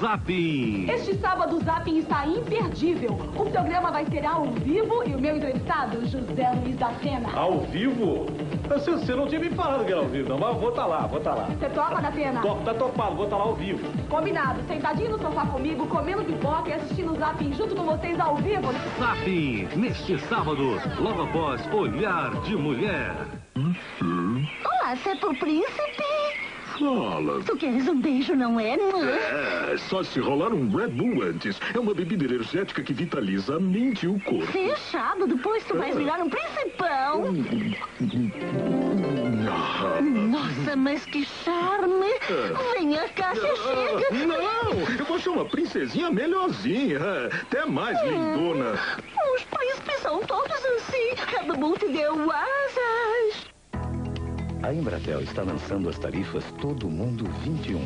Zapping. Este sábado o Zapping está imperdível. O programa vai ser ao vivo e o meu entrevistado, José Luiz da Cena. Ao vivo? Você não tinha me falado que era ao vivo, não, mas vou estar lá, vou estar lá. Você topa, da Cena? Tá topado, vou estar lá ao vivo. Combinado, sentadinho no sofá comigo, comendo pipoca e assistindo o Zapping junto com vocês ao vivo. Zapping, neste sábado, logo após Olhar de Mulher. Olá, Seto Príncipe. Fala. Tu queres um beijo, não é, mãe? É, só se rolar um Red Bull antes. É uma bebida energética que vitaliza a mente e o corpo. Fechado, depois tu vais virar um principão. Nossa, mas que charme. Venha cá, se chega. Não, eu vou achar uma princesinha melhorzinha. Até mais, lindona. Os príncipes são todos assim. A Bubu te deu asas. A Embratel está lançando as tarifas Todo Mundo 21.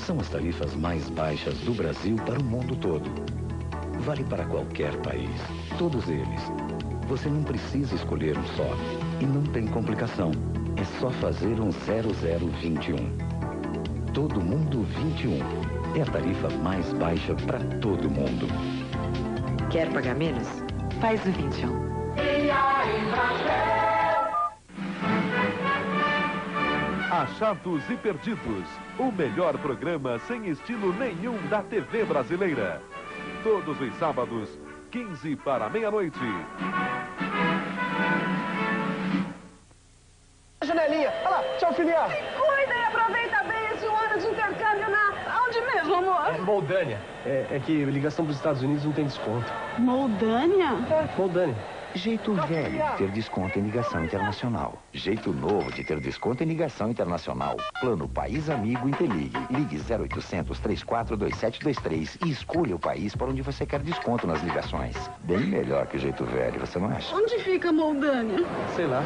São as tarifas mais baixas do Brasil para o mundo todo. Vale para qualquer país, todos eles. Você não precisa escolher um só e não tem complicação. É só fazer um 0021. Todo Mundo 21 é a tarifa mais baixa para todo mundo. Quer pagar menos? Faz o 21. E a Embratel. Achados e Perdidos, o melhor programa sem estilo nenhum da TV brasileira. Todos os sábados, 15 para meia-noite. Janelinha, olha lá, tchau, filhinha. Cuida e aproveita bem esse ano de intercâmbio na... Onde mesmo, amor? Moldânia. É que ligação para os Estados Unidos não tem desconto. Moldânia? É, Moldânia. Jeito velho de ter desconto em ligação internacional. Jeito novo de ter desconto em ligação internacional. Plano País Amigo Interligue. Ligue 0800 342723 e escolha o país para onde você quer desconto nas ligações. Bem melhor que o jeito velho, você não acha? Onde fica Moldânia? Sei lá.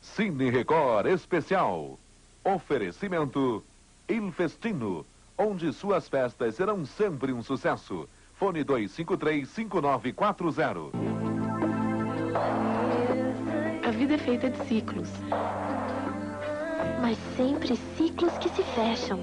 Cine Record Especial. Oferecimento Il Festino, onde suas festas serão sempre um sucesso. Fone 253-5940. A vida é feita de ciclos, mas sempre ciclos que se fecham.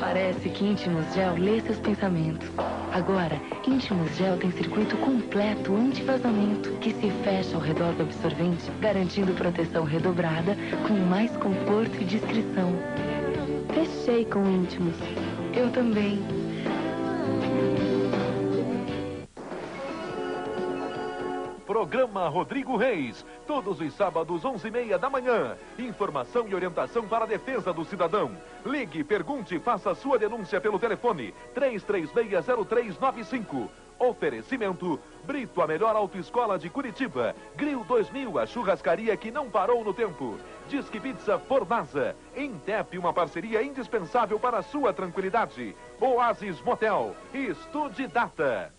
Parece que Intimus Gel lê seus pensamentos. Agora, Intimus Gel tem circuito completo anti-vazamento que se fecha ao redor do absorvente, garantindo proteção redobrada com mais conforto e discrição. Fechei com Intimus. Eu também. Programa Rodrigo Reis, todos os sábados, 11h30 da manhã. Informação e orientação para a defesa do cidadão. Ligue, pergunte e faça sua denúncia pelo telefone 3360395. Oferecimento, Brito, a melhor autoescola de Curitiba. Grill 2000, a churrascaria que não parou no tempo. Disque Pizza Fornasa. Intep, uma parceria indispensável para a sua tranquilidade. Oasis Motel. Estude data.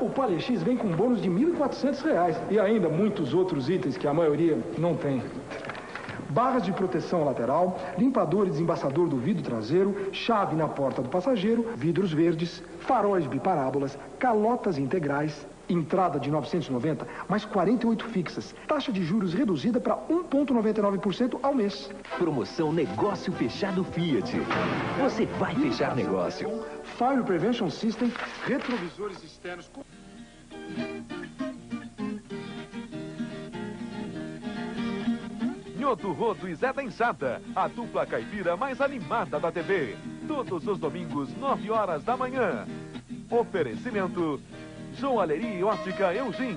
O Palexis vem com um bônus de R$ 1.400 e ainda muitos outros itens que a maioria não tem. Barras de proteção lateral, limpador e desembaçador do vidro traseiro, chave na porta do passageiro, vidros verdes, faróis biparábolas, calotas integrais, entrada de 990, mais 48 fixas, taxa de juros reduzida para 1,99% ao mês. Promoção Negócio Fechado Fiat. Você vai fechar negócio. Fire Prevention System, retrovisores externos... Nhô do Rodo e Zé da Enxada, a dupla caipira mais animada da TV. Todos os domingos, 9 horas da manhã. Oferecimento, João Aleri e Ótica Eugin.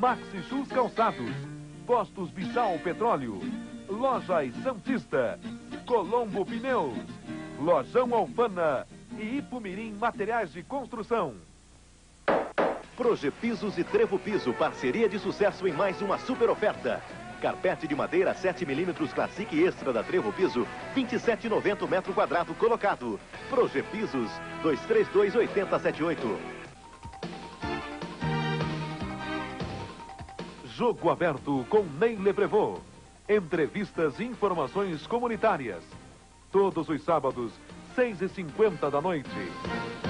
Maxi Chus Calçados, Postos Bichal Petróleo, Loja Santista, Colombo Pneus, Lojão Alvana e Ipumirim Materiais de Construção. Projeto Pisos e Trevo Piso, parceria de sucesso em mais uma super oferta. Carpete de madeira 7mm Classic Extra da Trevo Piso, R$ 27,90 metro quadrado colocado. Projeto Pisos, 232-8078. Jogo Aberto com Ney Le Prevô. Entrevistas e informações comunitárias. Todos os sábados, 6h50 da noite.